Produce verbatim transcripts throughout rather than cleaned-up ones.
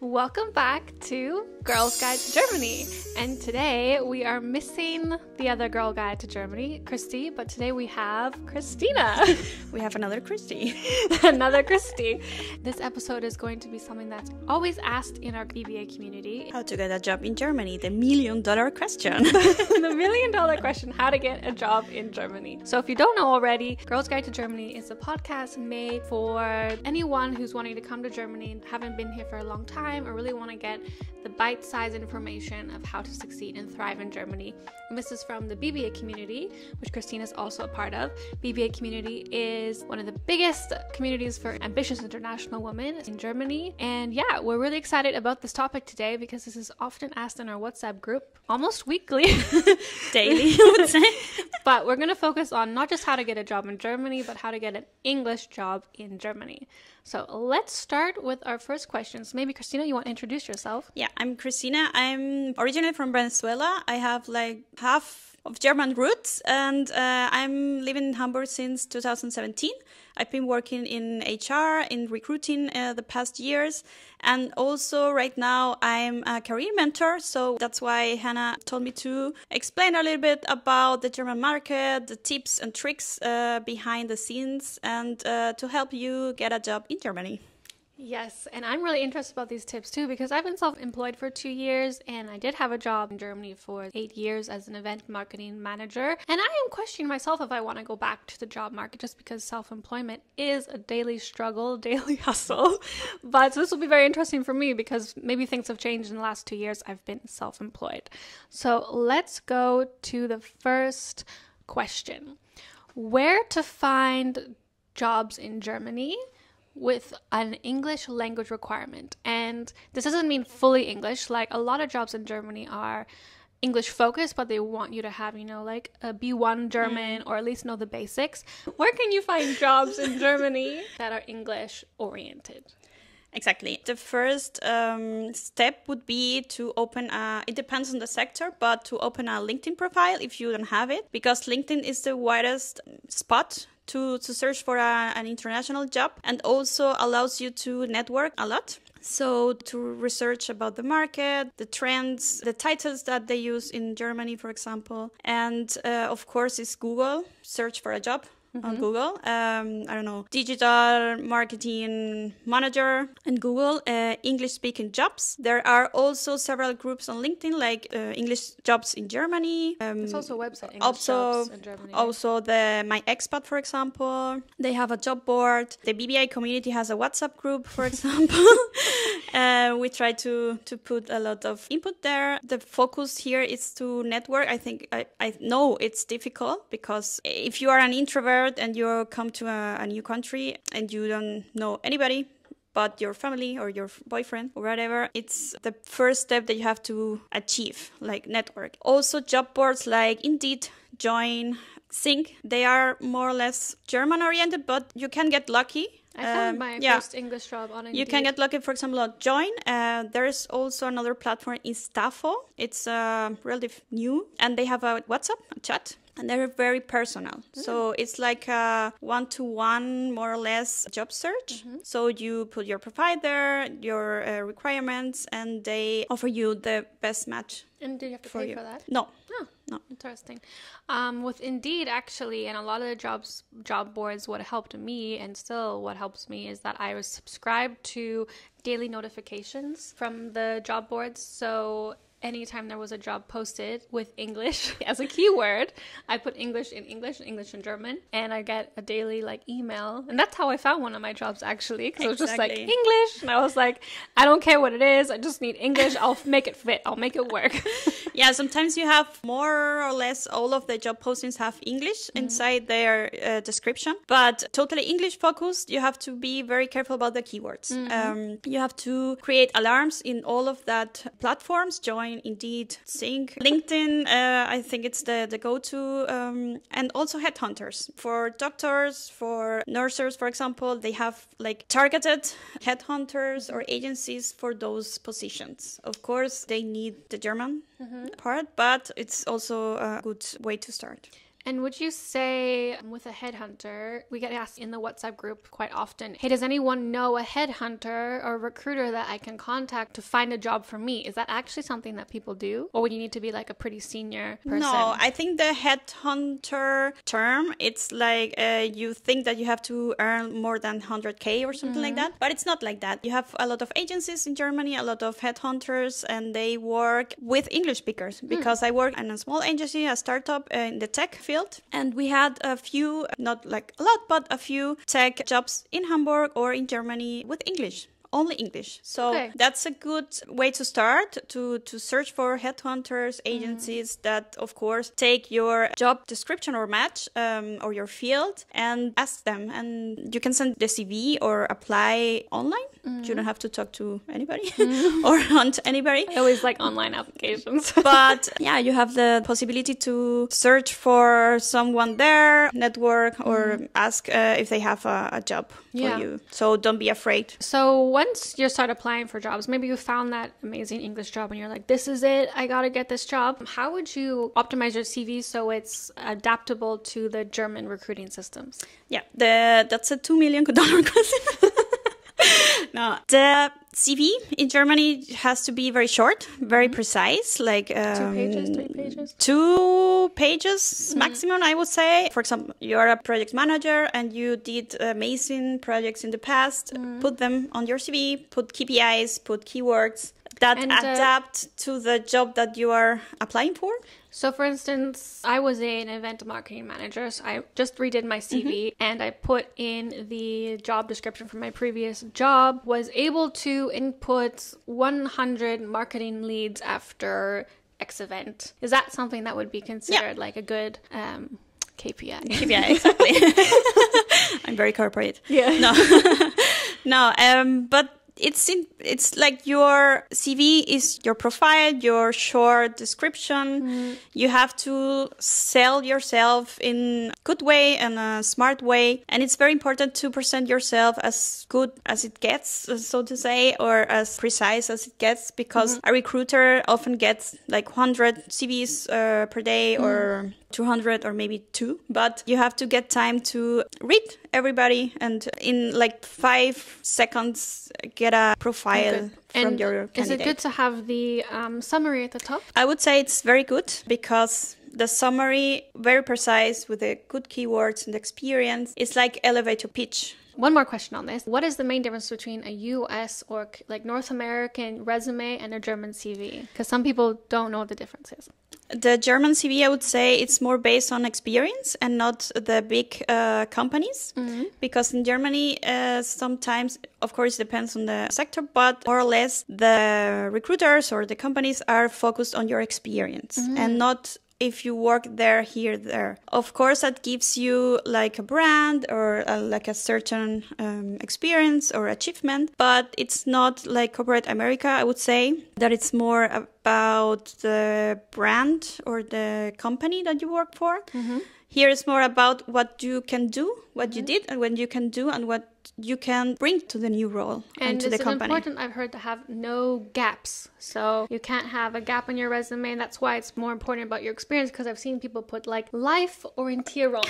Welcome back to Girls Guide to Germany, and today we are missing the other Girl Guide to Germany, Christy, but today we have Christina. We have another Christy. Another Christy. This episode is going to be something that's always asked in our B B A community. How to get a job in Germany, the million dollar question. The million dollar question, how to get a job in Germany. So if you don't know already, Girls Guide to Germany is a podcast made for anyone who's wanting to come to Germany and haven't been here for a long time, or really want to get the bite-sized information of how to succeed and thrive in Germany. And this is from the B B A community, which Christina is also a part of. B B A community is one of the biggest communities for ambitious international women in Germany. And yeah, we're really excited about this topic today because this is often asked in our WhatsApp group, almost weekly. Daily, I would say. But we're going to focus on not just how to get a job in Germany, but how to get an English job in Germany. So let's start with our first questions. Maybe Christina, you want to introduce yourself? Yeah, I'm Christina. I'm originally from Venezuela. I have like half of German roots, and uh, I'm living in Hamburg since two thousand seventeen. I've been working in H R, in recruiting uh, the past years, and also right now I'm a career mentor, so that's why Hannah told me to explain a little bit about the German market, the tips and tricks uh, behind the scenes, and uh, to help you get a job in Germany. Yes, and I'm really interested about these tips too, because I've been self-employed for two years and I did have a job in Germany for eight years as an event marketing manager. And I am questioning myself if I want to go back to the job market just because self-employment is a daily struggle, daily hustle. But so this will be very interesting for me because maybe things have changed in the last two years I've been self-employed. So let's go to the first question. Where to find jobs in Germany with an English language requirement? And this doesn't mean fully English. Like, a lot of jobs in Germany are English focused, but they want you to have, you know, like a B one German, or at least know the basics. Where can you find jobs in Germany that are English oriented? Exactly. The first um, step would be to open a, it depends on the sector, but to open a LinkedIn profile if you don't have it, because LinkedIn is the widest spot to, to search for a, an international job, and also allows you to network a lot. So to research about the market, the trends, the titles that they use in Germany, for example. And uh, of course, it's Google, search for a job. Mm-hmm. On Google, um, I don't know, digital marketing manager, and Google uh, English speaking jobs. There are also several groups on LinkedIn, like uh, English jobs in Germany. Um, There's also a website, English also, jobs in Germany. Also the My Expat, for example. They have a job board. The B B A community has a WhatsApp group, for example. Uh, we try to, to put a lot of input there. The focus here is to network. I think I, I know it's difficult because if you are an introvert and you come to a, a new country and you don't know anybody but your family or your boyfriend or whatever, it's the first step that you have to achieve, like network. Also job boards like Indeed, Join, Sync, they are more or less German oriented, but you can get lucky. I found um, my yeah. first English job on Indeed. You can get lucky, for example, on Join. Uh, there is also another platform, Instafo. It's uh, relatively new, and they have a WhatsApp a chat, and they're very personal. Mm. So it's like a one-to-one, more or less, job search. Mm-hmm. So you put your profile there, your uh, requirements, and they offer you the best match. And do you have to for pay you. for that? No. Oh, no. Interesting. Um, with Indeed, actually, and a lot of the jobs, job boards, what helped me and still what helps me is that I was subscribed to daily notifications from the job boards. So anytime there was a job posted with English as a keyword, I put English in English, English in German, and I get a daily like email. And that's how I found one of my jobs, actually, because exactly. It was just like English. And I was like, I don't care what it is. I just need English. I'll make it fit. I'll make it work. Yeah, sometimes you have more or less all of the job postings have English mm-hmm. inside their uh, description. But totally English focused, you have to be very careful about the keywords. Mm-hmm. Um, you have to create alarms in all of that platforms, Join, Indeed, Sync, LinkedIn, uh, I think it's the, the go-to, um, and also headhunters. For doctors, for nurses, for example, they have like targeted headhunters or agencies for those positions. Of course, they need the German mm-hmm. part, but it's also a good way to start. And would you say with a headhunter, we get asked in the WhatsApp group quite often, hey, does anyone know a headhunter or recruiter that I can contact to find a job for me? Is that actually something that people do? Or would you need to be like a pretty senior person? No, I think the headhunter term, it's like uh, you think that you have to earn more than one hundred K or something mm. like that. But it's not like that. You have a lot of agencies in Germany, a lot of headhunters, and they work with English speakers because mm. I work in a small agency, a startup in the tech field. And we had a few, not like a lot, but a few tech jobs in Hamburg or in Germany with English. Only English. So okay. that's a good way to start, to, to search for headhunters, agencies mm. that, of course, take your job description or match um, or your field and ask them. And you can send the C V or apply online. Mm. You don't have to talk to anybody mm. or hunt anybody. I always like online applications. But yeah, you have the possibility to search for someone there, network, or mm. ask uh, if they have a, a job yeah. for you. So don't be afraid. So what Once you start applying for jobs, maybe you found that amazing English job and you're like, this is it, I gotta get this job. How would you optimize your C V so it's adaptable to the German recruiting systems? Yeah, the, that's a two million dollar question. No, the C V in Germany has to be very short, very mm-hmm. precise, like um, two pages, three pages, two pages mm-hmm. maximum, I would say. For example, you're a project manager and you did amazing projects in the past. Mm-hmm. Put them on your C V. Put K P Is, put keywords that and, uh, adapt to the job that you are applying for. So for instance, I was an event marketing manager, so I just redid my C V mm-hmm. and I put in the job description from my previous job, was able to input one hundred marketing leads after X event. Is that something that would be considered yeah. like a good um, K P I? K P I, exactly. I'm very corporate. Yeah. No, no um, but... It's in, it's like your C V is your profile, your short description. Mm-hmm. You have to sell yourself in a good way and a smart way. And it's very important to present yourself as good as it gets, so to say, or as precise as it gets, because mm-hmm. a recruiter often gets like one hundred C Vs uh, per day mm-hmm. or two hundred or maybe two. But you have to get time to read everybody and in like five seconds get a profile okay. from and your candidate. Is it good to have the um, summary at the top? I would say it's very good because the summary, very precise with the good keywords and experience, it's like elevator pitch. One more question on this. What is the main difference between a U S or like North American resume and a German C V? Because some people don't know what the difference is. The German C V, I would say, it's more based on experience and not the big uh, companies. Mm-hmm. Because in Germany, uh, sometimes, of course, it depends on the sector, but more or less the recruiters or the companies are focused on your experience mm-hmm. and not if you work there, here, there. Of course, that gives you like a brand or a, like a certain um, experience or achievement, but it's not like corporate America, I would say, that it's more about the brand or the company that you work for. Mm-hmm. Here is more about what you can do, what mm-hmm. you did and what you can do and what you can bring to the new role and, and to the company. And it's important, I've heard, to have no gaps. So you can't have a gap in your resume. And that's why it's more important about your experience, because I've seen people put like Life-Orientierung,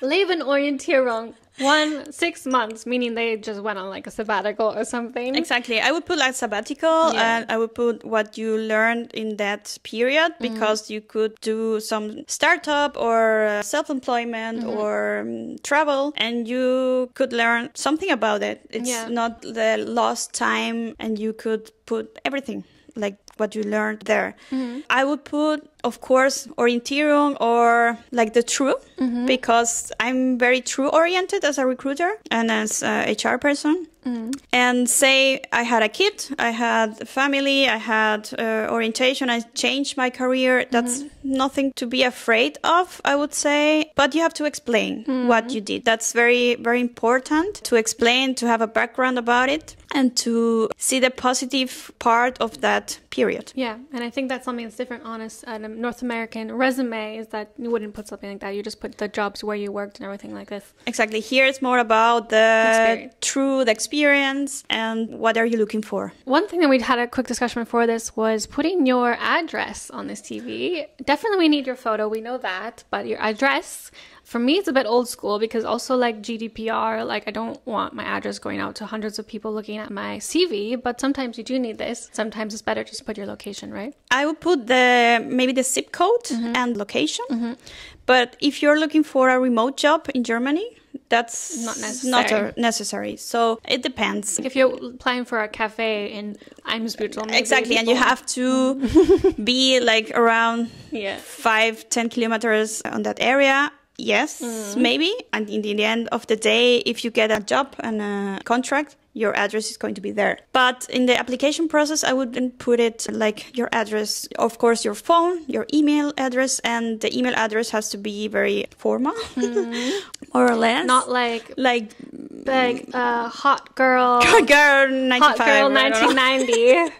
Leben-Orientierung, one, six months, meaning they just went on like a sabbatical or something. Exactly. I would put like sabbatical yeah. and I would put what you learned in that period because mm-hmm. you could do some startup or self-employment mm-hmm. or um, travel and you could learn something about it. It's yeah. not the lost time and you could put everything like what you learned there. Mm-hmm. I would put, of course, Orientierung or like the true, mm-hmm. because I'm very true oriented as a recruiter and as a H R person. Mm-hmm. And say I had a kid, I had a family, I had uh, orientation, I changed my career. That's mm-hmm. nothing to be afraid of, I would say. But you have to explain mm-hmm. what you did. That's very, very important to explain, to have a background about it and to see the positive part of that period. Yeah, and I think that's something that's different on us at a um, North American resume is that you wouldn't put something like that. You just put the jobs where you worked and everything like this. Exactly. Here it's more about the experience. True, the experience and what are you looking for. One thing that we had a quick discussion before this was putting your address on this T V. Definitely we need your photo. We know that. But your address, for me, it's a bit old school because also like G D P R, like I don't want my address going out to hundreds of people looking at my C V, but sometimes you do need this. Sometimes it's better just put your location, right? I would put the maybe the zip code mm-hmm. and location. Mm-hmm. But if you're looking for a remote job in Germany, that's not necessary. Not necessary. So it depends. If you're applying for a cafe in Eimsbüttel, exactly, and you have to be like around yeah. five, ten kilometers on that area. Yes, mm. maybe. And in the end of the day, if you get a job and a contract, your address is going to be there. But in the application process, I wouldn't put it like your address. Of course, your phone, your email address, and the email address has to be very formal, mm. more or less. Not like like like uh, hot girl, girl ninety-five, hot girl nineteen ninety.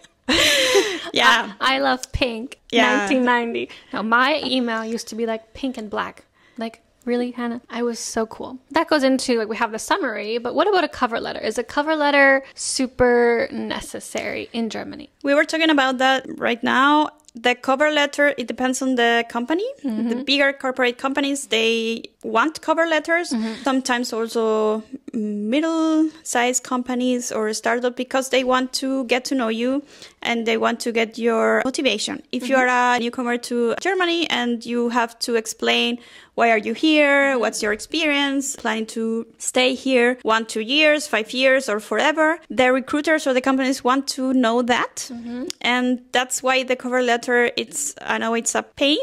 Yeah, I, I love pink. Yeah. nineteen ninety. Now my email used to be like pink and black, like. Really, Hannah? I was so cool. That goes into, like, we have the summary, but what about a cover letter? Is a cover letter super necessary in Germany? We were talking about that right now. The cover letter, it depends on the company. Mm-hmm. The bigger corporate companies, they want cover letters. Mm-hmm. Sometimes also middle-sized companies or a startup because they want to get to know you and they want to get your motivation. If mm-hmm. you are a newcomer to Germany and you have to explain why are you here, what's your experience, planning to stay here one, two years, five years or forever, the recruiters or the companies want to know that. Mm-hmm. And that's why the cover letter, it's, I know it's a pain,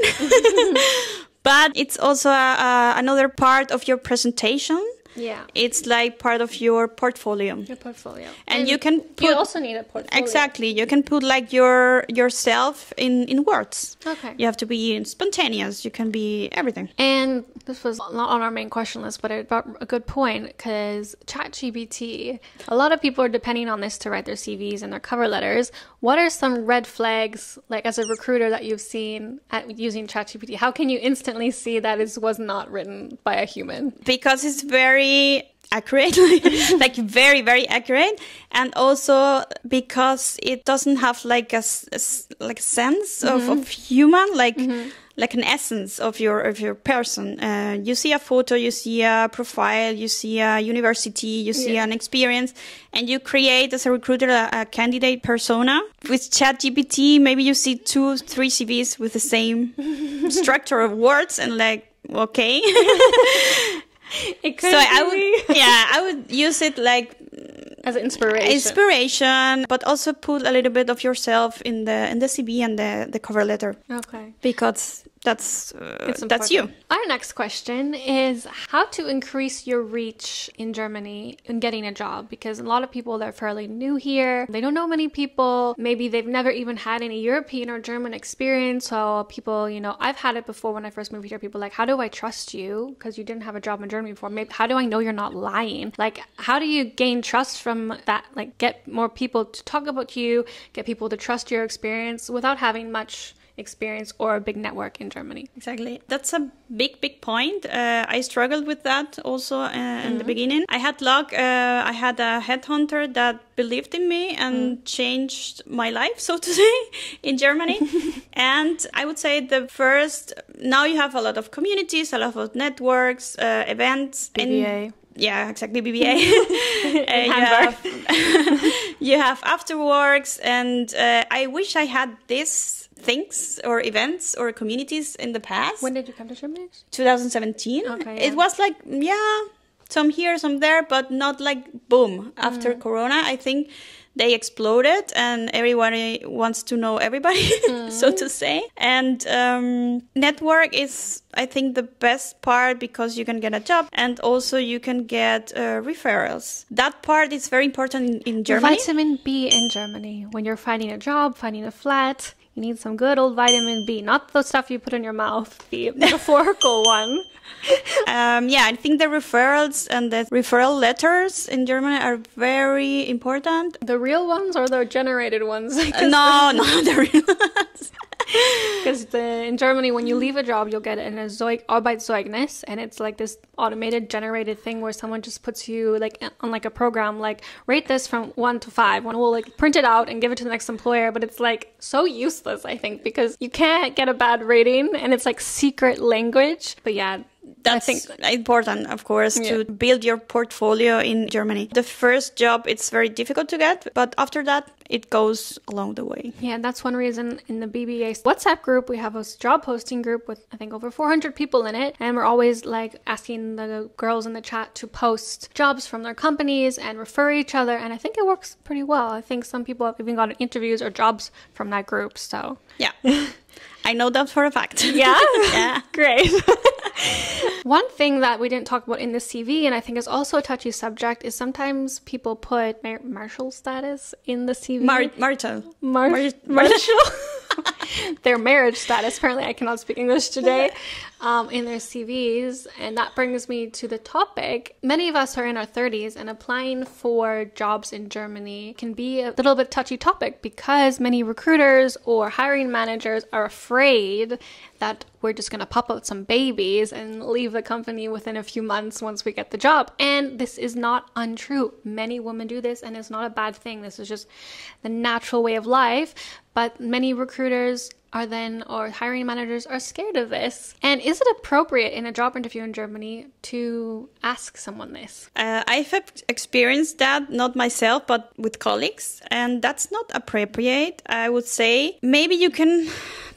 but it's also a, a, another part of your presentation. Yeah. It's like part of your portfolio. Your portfolio. And, and you can put... You also need a portfolio. Exactly. You can put like your yourself in, in words. Okay. You have to be spontaneous. You can be everything. And this was not on our main question list, but it brought a good point because ChatGPT, a lot of people are depending on this to write their C Vs and their cover letters. What are some red flags, like as a recruiter, that you've seen at using ChatGPT? How can you instantly see that it was not written by a human? Because it's very accurate, like very, very accurate, and also because it doesn't have like a, a like a sense mm-hmm. of, of human, like mm-hmm. like an essence of your of your person. Uh, you see a photo, you see a profile, you see a university, you see yeah. an experience, and you create as a recruiter a, a candidate persona. With ChatGPT, maybe you see two, three C Vs with the same structure of words, and like okay. It could so be. I would, yeah, I would use it like as inspiration, inspiration, but also put a little bit of yourself in the in the C V and the the cover letter. Okay, because that's uh, that's you. Our next question is how to increase your reach in Germany in getting a job, because a lot of people that are fairly new here, they don't know many people, maybe they've never even had any European or German experience. So people, you know, I've had it before when I first moved here, people like, how do I trust you because you didn't have a job in Germany before? Maybe how do I know you're not lying? Like, how do you gain trust from that? Like, get more people to talk about you, get people to trust your experience without having much experience or a big network in Germany. Exactly. That's a big, big point. Uh, I struggled with that also uh, mm-hmm. in the beginning. I had luck. Uh, I had a headhunter that believed in me and mm. changed my life, so to say, in Germany. And I would say the first, now you have a lot of communities, a lot of networks, uh, events. B B A. And yeah, exactly, B B A. uh, you, have, you have afterworks, and uh, I wish I had this things or events or communities in the past. When did you come to Germany? twenty seventeen. Okay, yeah. It was like, yeah, some here, some there, but not like boom. After mm. Corona, I think they exploded and everybody wants to know everybody, mm. so to say. And um, network is, I think, the best part because you can get a job and also you can get uh, referrals. That part is very important in, in Germany. Vitamin B in Germany. When you're finding a job, finding a flat, you need some good old vitamin B, not the stuff you put in your mouth, the metaphorical one. Um, yeah, I think the referrals and the referral letters in Germany are very important. The real ones or the generated ones? Uh, no, no, the real ones. Because in Germany, when you leave a job, you'll get an Arbeitszeugnis, and it's like this automated generated thing where someone just puts you like on like a program, like rate this from one to five. One will like print it out and give it to the next employer, but it's like so useless, I think, because you can't get a bad rating, and it's like secret language. But yeah, that's I think important, of course, yeah. to build your portfolio in Germany. The first job, it's very difficult to get, but after that, it goes along the way. Yeah, that's one reason in the B B A WhatsApp group, we have a job posting group with, I think, over four hundred people in it. And we're always like asking the girls in the chat to post jobs from their companies and refer each other. And I think it works pretty well. I think some people have even gotten interviews or jobs from that group. So yeah, I know that for a fact. Yeah? Yeah. Great. One thing that we didn't talk about in the C V, and I think is also a touchy subject, is sometimes people put mar marital status in the C V. Mar marital. Mar mar marital. Their marriage status. Apparently, I cannot speak English today. Um, in their C Vs. And that brings me to the topic. Many of us are in our thirties, and applying for jobs in Germany can be a little bit touchy topic because many recruiters or hiring managers are afraid that we're just going to pop out some babies and leave the company within a few months once we get the job. And this is not untrue. Many women do this, and it's not a bad thing. This is just the natural way of life. But many recruiters are then, or hiring managers are scared of this. And is it appropriate in a job interview in Germany to ask someone this? Uh, I've experienced that, not myself, but with colleagues. And that's not appropriate, I would say. Maybe you can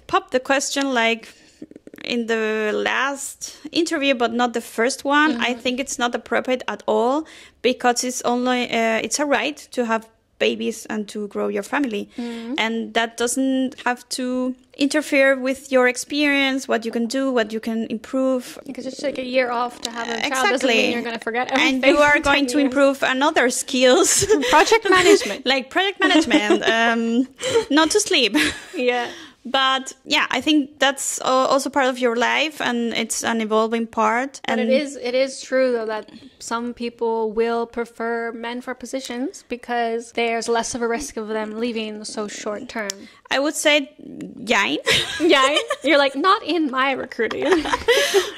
pop the question like in the last interview, but not the first one. Mm-hmm. I think it's not appropriate at all, because it's only, uh, it's a right to have babies and to grow your family. Mm. And that doesn't have to interfere with your experience, what you can do, what you can improve. Because it's like a year off to have a child. Exactly. Doesn't mean you're going to forget everything. And you are going to improve another skills. Project management. Like project management, um, not to sleep. Yeah. But yeah, I think that's also part of your life, and it's an evolving part. And but it is it is true though that some people will prefer men for positions because there's less of a risk of them leaving so short term. I would say, yeah, yeah. You're like, not in my recruiting,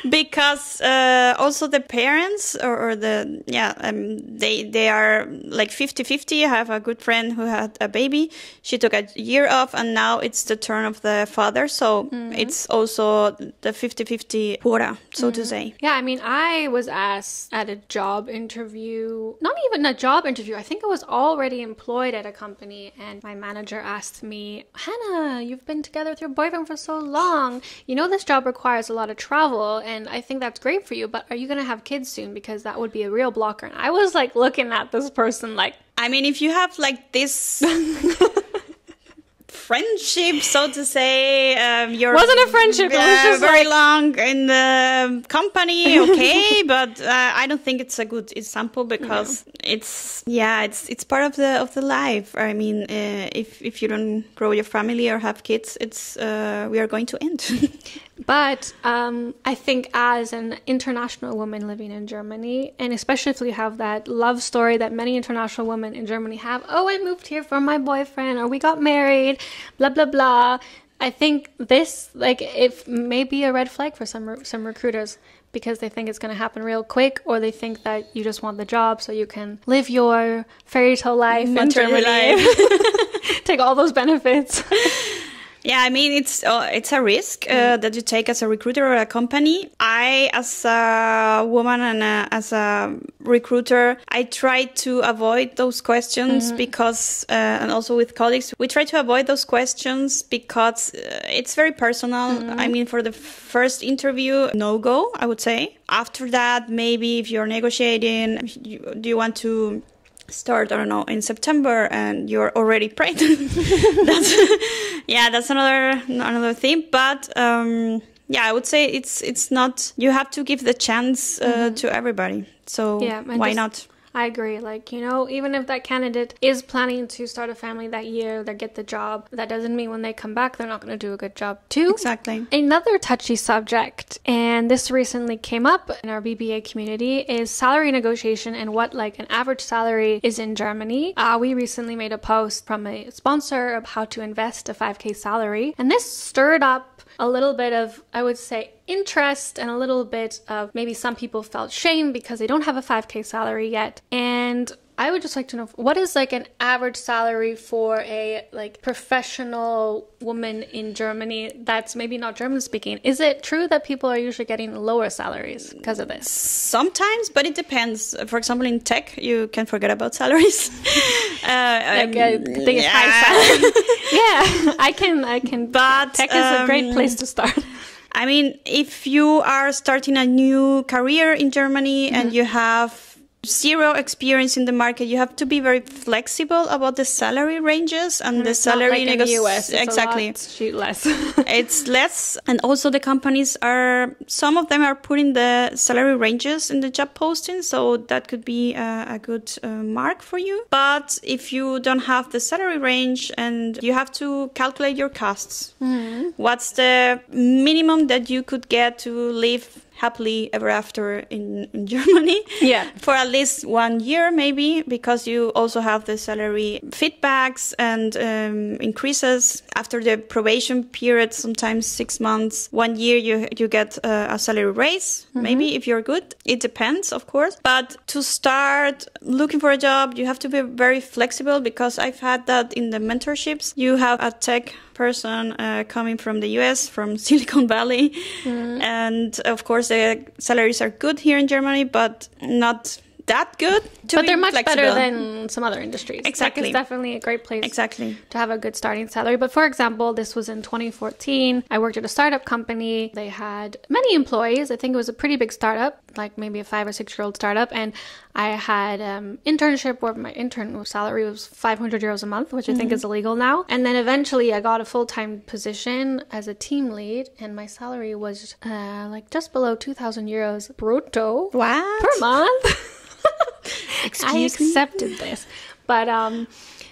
because uh, also the parents or, or the yeah, um, they they are like fifty fifty. I have a good friend who had a baby. She took a year off, and now it's the turn of the father. So mm-hmm. it's also the fifty fifty quota, so mm-hmm. to say. Yeah, I mean, I was asked at a job interview, not even a job interview. I think I was already employed at a company, and my manager asked me, Hannah, you've been together with your boyfriend for so long. You know this job requires a lot of travel, and I think that's great for you, but are you going to have kids soon? Because that would be a real blocker. And I was like looking at this person like, I mean, if you have like this... friendship, so to say, um, you're wasn't a friendship. Uh, it was just very like... long in the company, okay, but uh, I don't think it's a good example because no. it's yeah, it's it's part of the of the life. I mean, uh, if if you don't grow your family or have kids, it's uh, we are going to end. But um, I think as an international woman living in Germany, and especially if you have that love story that many international women in Germany have, oh, I moved here for my boyfriend, or we got married, blah, blah, blah. I think this, like, it may be a red flag for some, re some recruiters, because they think it's going to happen real quick, or they think that you just want the job so you can live your fairy tale life in Germany, life. Take all those benefits. Yeah, I mean, it's uh, it's a risk uh, that you take as a recruiter or a company. I, as a woman and a, as a recruiter, I try to avoid those questions mm-hmm. because, uh, and also with colleagues, we try to avoid those questions because uh, it's very personal. Mm-hmm. I mean, for the first interview, no-go, I would say. After that, maybe if you're negotiating, you, do you want to... start, I don't know, in September, and you're already pregnant. That's, yeah, that's another another thing. But um, yeah, I would say it's it's not. You have to give the chance uh, mm-hmm. to everybody. So yeah, why just, not? I agree. Like, you know, even if that candidate is planning to start a family that year, they get the job, that doesn't mean when they come back, they're not going to do a good job too. Exactly. Another touchy subject, and this recently came up in our B B A community, is salary negotiation and what like an average salary is in Germany. Uh, we recently made a post from a sponsor of how to invest a five K salary, and this stirred up a little bit of, I would say, interest and a little bit of maybe some people felt shame because they don't have a five K salary yet. And I would just like to know, what is like an average salary for a like professional woman in Germany that's maybe not German speaking? Is it true that people are usually getting lower salaries because of this? Sometimes, but it depends. For example, in tech, you can forget about salaries. uh, like um, a, they yeah. high salary. yeah, I can, I can. But tech is um, a great place to start. I mean, if you are starting a new career in Germany mm-hmm. and you have zero experience in the market, you have to be very flexible about the salary ranges and, and the salary like negotiations. Exactly, it's less. It's less, and also the companies are, some of them are putting the salary ranges in the job posting, so that could be a, a good uh, mark for you. But if you don't have the salary range, and you have to calculate your costs, mm-hmm. what's the minimum that you could get to live happily ever after in, in Germany, yeah, for at least one year maybe, because you also have the salary feedbacks and um, increases after the probation period, sometimes six months, one year you, you get uh, a salary raise, mm-hmm. maybe if you're good. It depends, of course. But to start looking for a job, you have to be very flexible, because I've had that in the mentorships. You have a tech person uh, coming from the U S, from Silicon Valley. Mm. And of course, the salaries are good here in Germany, but not that good. To but they're much flexible. Better than some other industries. Exactly. Tech is definitely a great place exactly. to have a good starting salary. But for example, this was in twenty fourteen. I worked at a startup company. They had many employees. I think it was a pretty big startup, like maybe a five or six year old startup. And I had um, internship where my intern salary was five hundred euros a month, which I mm-hmm. think is illegal now. And then eventually I got a full-time position as a team lead, and my salary was uh, like just below two thousand euros brutto what? per month. Excuse I accepted me? this. But um,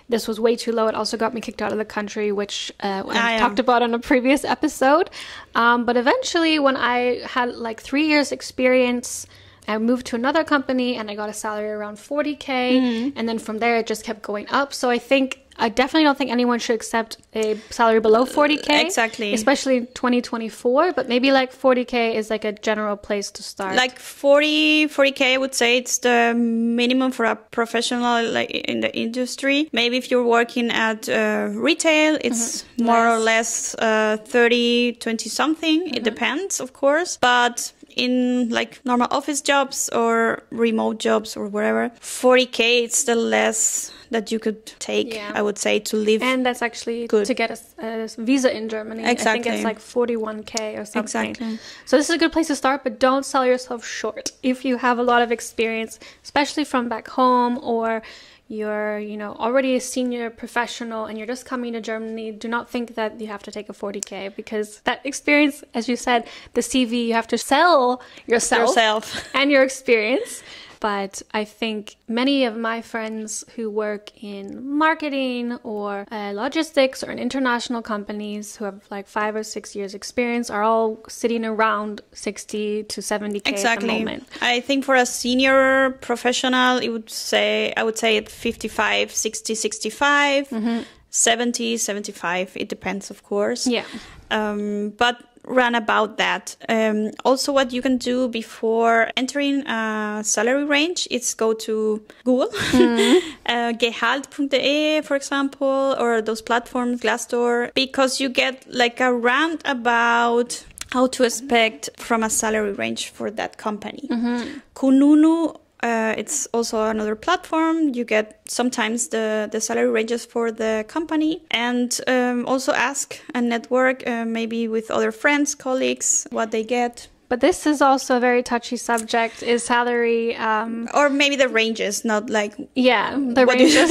this was way too low. It also got me kicked out of the country, which uh, I talked about on a previous episode. Um, but eventually when I had like three years experience, I moved to another company and I got a salary around forty K. Mm-hmm. And then from there, it just kept going up. So I think, I definitely don't think anyone should accept a salary below forty K. Exactly. Especially in twenty twenty-four. But maybe like forty K is like a general place to start. Like forty, forty K, I would say it's the minimum for a professional like in the industry. Maybe if you're working at uh, retail, it's mm-hmm. more yes. or less uh, thirty, twenty something. Mm-hmm. It depends, of course. But in like normal office jobs or remote jobs or whatever, forty K it's the less that you could take, yeah. I would say, to live. And that's actually good. To get a, a visa in Germany. Exactly. I think it's like forty-one K or something. Exactly. So this is a good place to start, but don't sell yourself short. If you have a lot of experience, especially from back home, or you're, you know, already a senior professional and you're just coming to Germany, do not think that you have to take a forty K, because that experience, as you said, the C V, you have to sell yourself, yourself. and your experience. But I think many of my friends who work in marketing or uh, logistics or in international companies who have like five or six years experience are all sitting around sixty to seventy K exactly. at the moment. I think for a senior professional, it would say, I would say at fifty-five, sixty, sixty-five, mm-hmm. seventy, seventy-five. It depends, of course. Yeah. Um, but run about that. Um, also, what you can do before entering a salary range is go to Google, mm-hmm. uh, gehalt dot D E, for example, or those platforms, Glassdoor, because you get like a round about how to expect from a salary range for that company. Mm-hmm. Kununu, Uh, it's also another platform. You get sometimes the, the salary ranges for the company. And um, also ask and network, uh, maybe with other friends, colleagues, what they get. But this is also a very touchy subject, is salary. Um, or maybe the ranges, not like... Yeah, the ranges.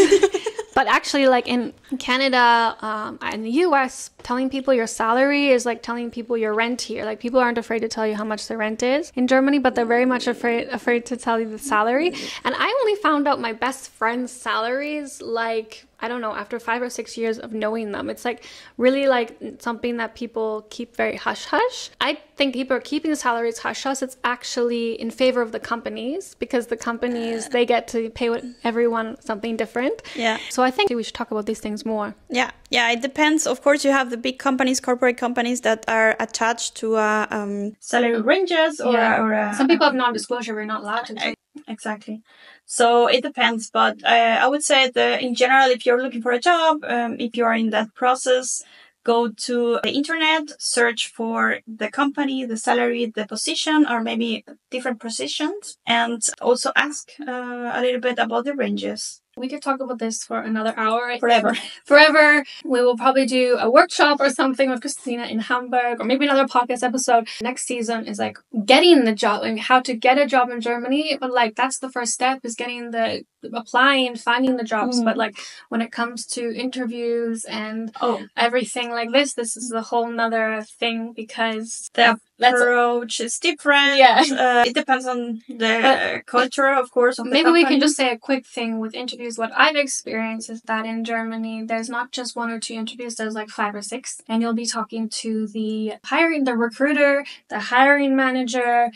But actually, like in Canada um, and the U S, telling people your salary is like telling people your rent here. Like people aren't afraid to tell you how much the rent is in Germany, but they're very much afraid afraid to tell you the salary. And I only found out my best friend's salaries like, I don't know, after five or six years of knowing them. It's like really like something that people keep very hush hush. I think people are keeping the salaries hush hush. It's actually in favor of the companies, because the companies, they get to pay everyone something different. Yeah. So I think we should talk about these things more. Yeah. Yeah. It depends. Of course, you have the big companies, corporate companies that are attached to uh, um, salary ranges or, yeah. or uh, some people have non-disclosure. We're not allowed to. Exactly. So it depends, but uh, I would say that in general, if you're looking for a job, um, if you are in that process, go to the internet, search for the company, the salary, the position, or maybe different positions, and also ask uh, a little bit about the ranges. We could talk about this for another hour. Forever. Forever. We will probably do a workshop or something with Cristina in Hamburg, or maybe another podcast episode. Next season is like getting the job and how to get a job in Germany. But like, that's the first step, is getting the, applying, finding the jobs. Mm. But like when it comes to interviews and oh. everything like this, this is a whole nother thing, because the approach is different. Yeah. Uh, it depends on the but, culture, of course. Of the maybe company. We can just say a quick thing with interviews. What I've experienced is that in Germany, there's not just one or two interviews, there's like five or six. And you'll be talking to the hiring, the recruiter, the hiring manager,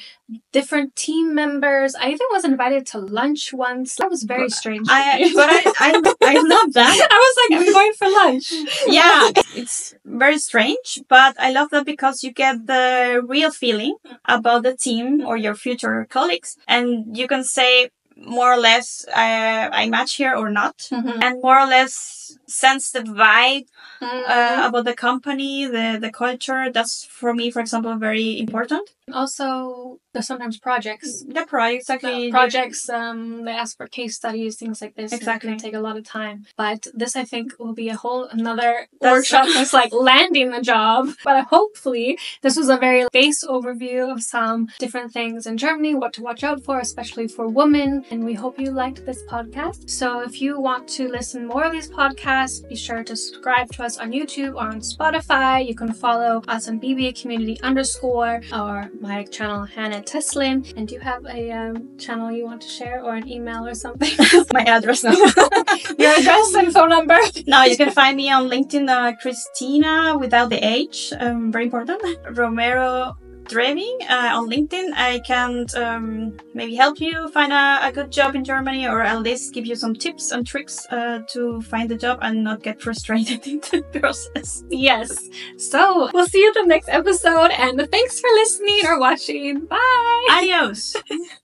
different team members. I even was invited to lunch once. That was very strange. I, but I, I, I love that. I was like, we're going for lunch. Yeah, it's very strange, but I love that because you get the real feeling about the team or your future colleagues. And you can say, more or less, uh, I match here or not, mm-hmm. and more or less sense the vibe mm-hmm. uh, about the company, the the culture. That's for me, for example, very important. Also, the sometimes projects, the projects, exactly, the projects. Um, they ask for case studies, things like this. Exactly, take a lot of time. But this, I think, will be a whole another that's workshop. That's like landing the job. But hopefully, this was a very base overview of some different things in Germany, what to watch out for, especially for women. And we hope you liked this podcast. So, if you want to listen more of these podcasts, be sure to subscribe to us on YouTube or on Spotify. You can follow us on B B A community underscore or my channel, Hannah Teslin. And do you have a um, channel you want to share, or an email or something? My address now. Your address and phone number? No, you can find me on LinkedIn, uh, Cristina without the H, um, very important, Romero Driving uh, on LinkedIn. I can um, maybe help you find a, a good job in Germany, or at least give you some tips and tricks uh, to find a job and not get frustrated in the process. Yes. So we'll see you in the next episode, and thanks for listening or watching. Bye. Adios.